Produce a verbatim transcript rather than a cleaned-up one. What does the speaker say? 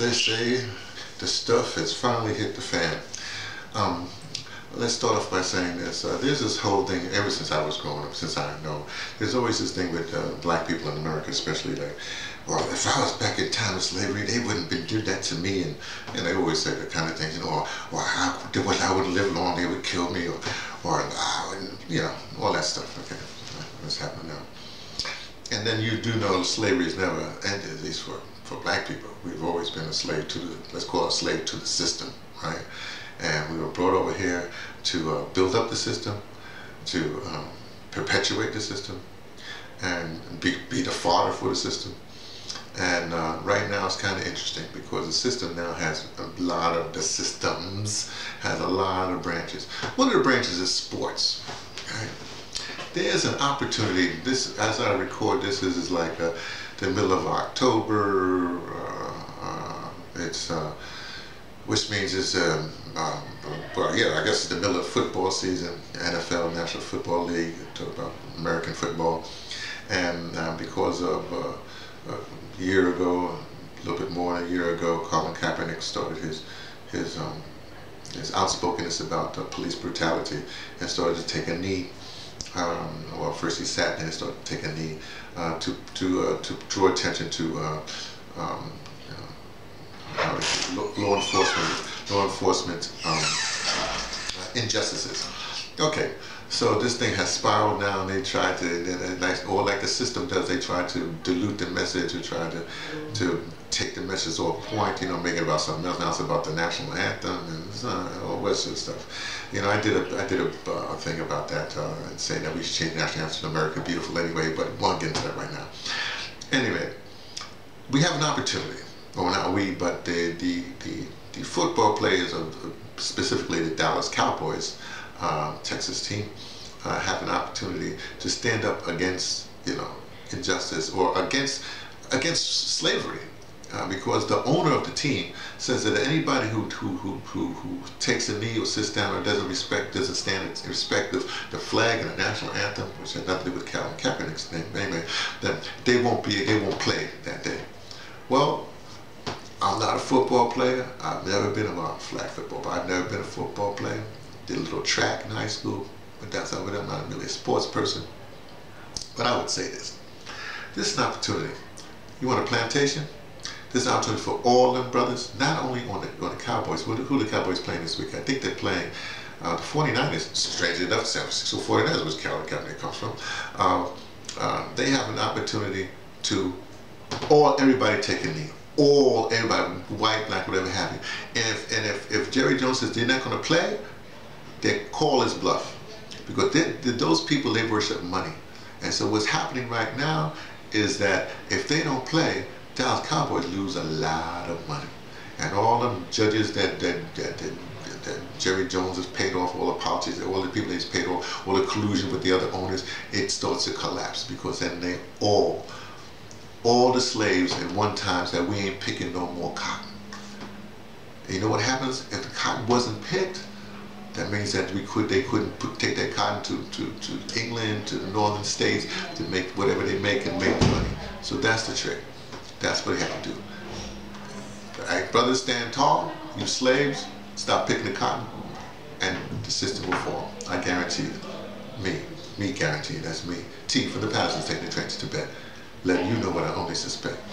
they say, the stuff has finally hit the fan. Um, let's start off by saying this. Uh, there's this whole thing, ever since I was growing up, since I know, there's always this thing with uh, black people in America, especially, like, well, if I was back in time of slavery, they wouldn't be, do that to me. And, and they always say that kind of thing, you know, or, or I, I would live long, they would kill me, or, or I wouldn't, you know, all that stuff. Okay, that's happening now. And then you do know slavery has never ended, at least for, for black people. We've always been a slave to the, let's call it a slave to the system, right? And we were brought over here to uh, build up the system, to um, perpetuate the system, and be, be the fodder for the system. And uh, right now it's kind of interesting because the system now has a lot of, the systems has a lot of branches. One of the branches is sports, okay? There's an opportunity. This, as I record this, this is like uh, the middle of October. Uh, uh, it's, uh, which means it's, um, um, well, yeah, I guess it's the middle of football season. N F L, National Football League, talk about American football, and uh, because of uh, a year ago, a little bit more than a year ago, Colin Kaepernick started his his um, his outspokenness about uh, police brutality and started to take a knee. Um, well, first he sat there and started to take a knee uh, to to uh, to draw attention to uh, um, uh, law enforcement law enforcement um, uh, injustices. Okay, so this thing has spiraled now, and they tried to, they, they, like, or like the system does, they try to dilute the message and try to to take the message off point. You know, make it about something else. Now it's about the national anthem and uh, all that sort of stuff. You know, I did a I did a uh, thing about that, uh, and saying that we should change national anthem to America Beautiful anyway, but we won't get into that right now. Anyway, we have an opportunity, or well, not we, but the the the, the football players of specifically the Dallas Cowboys, uh, Texas team, uh, have an opportunity to stand up against, you know, injustice, or against against slavery. Uh, because the owner of the team says that anybody who who, who who takes a knee or sits down or doesn't respect, doesn't stand in respect of the flag and the national anthem, which had nothing to do with Colin Kaepernick's name anyway, then they won't be, they won't play that day. Well, I'm not a football player. I've never been around flag football, but I've never been a football player. Did a little track in high school, but that's over there. I'm not really a sports person. But I would say this: this is an opportunity. You want a plantation? This is an opportunity for all them brothers, not only on the, on the Cowboys. Who, who the Cowboys playing this week? I think they're playing uh, the forty-niners, strangely enough, San Francisco forty-niners, which Colin Kaepernick comes from. Uh, uh, they have an opportunity to all, everybody take a knee. All, everybody, white, black, whatever have you. And if, and if, if Jerry Jones says they're not going to play, they call his bluff. Because they're, they're those people, they worship money. And so what's happening right now is that if they don't play, Dallas Cowboys lose a lot of money, and all them judges that that, that that that Jerry Jones has paid off, all the politics, all the people he's paid off, all the collusion with the other owners, it starts to collapse, because then they all, all the slaves at one time said, we ain't picking no more cotton. And you know what happens if the cotton wasn't picked? That means that we could, they couldn't put, take that cotton to, to, to England, to the northern states, to make whatever they make and make money. So that's the trick. That's what they have to do. All right, brothers, stand tall. You slaves, stop picking the cotton, and the system will fall. I guarantee you. Me. Me guarantee you. That's me. T for the Pattersons taking the trenches to bed. Letting you know what I only suspect.